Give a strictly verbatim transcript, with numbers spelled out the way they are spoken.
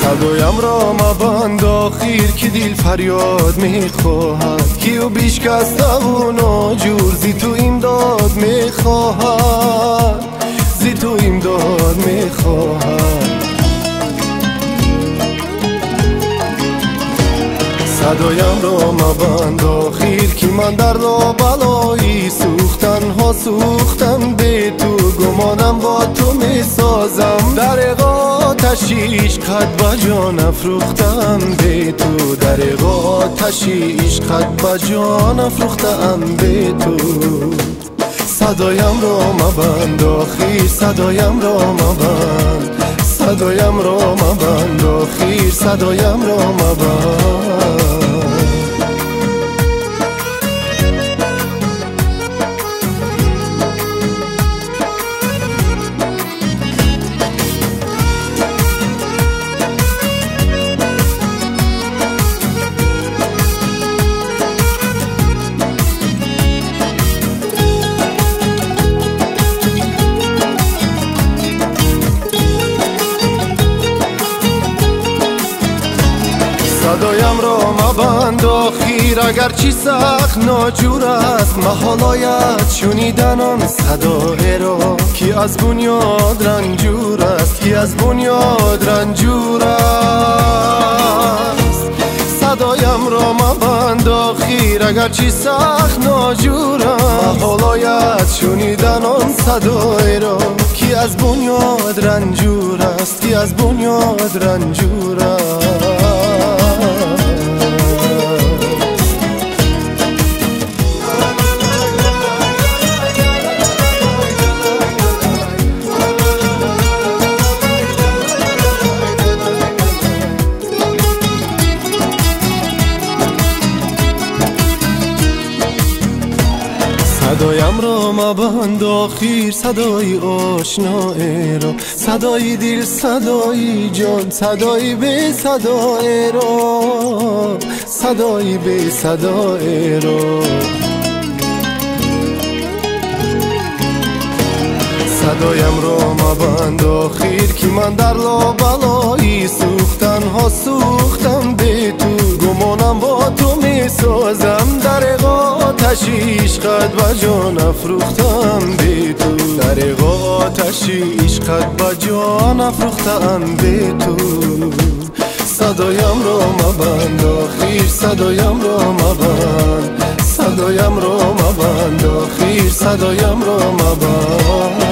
سگویم را مبند آخیر که دل فریاد میخواهد، کیو بیش کس نبونا جور زی تو امداد میخواهد، زی تو امداد میخواهد. صدایم را مبند آخیر که من در لابلایی سوختن ها سوختم، به تو گمانم با تو میسازم درغا تشیش قد با جان افروختم، به تو در آتشیش قد با جان افروختم، به تو. صدایم را مبند آخیر، صدایم را مبند، صدایم را مبند آخیر، صدایم را مبند. صدایم را مبند آخیر اگر چی سخت ناجور است، محالایت شنیدن آن صدای را که از بنیاد رنجور است، که از بنیاد رنجور است. صدایم را مبند آخیر اگر چی سخت ناجور است، محالایت شنیدن آن صدای را که از بنیاد رنجور است، که از بنیاد رنجور است. صدایم را مبند آخیر، صدای آشنای را، صدای دل، صدای جان، صدای به صدای را، صدای به صدای را. صدایم را مبند آخیر که من در لابلایی سوختن ها سوختم، به تو گمانم با تو میسازم در آتشی عشقت با جان افروختم، به تو در آتشی عشقت با جان افروختم، به تو. صدایم را مبند آخیر، صدایم را مبند، صدایم را مبند آخیر، صدایم را مبند.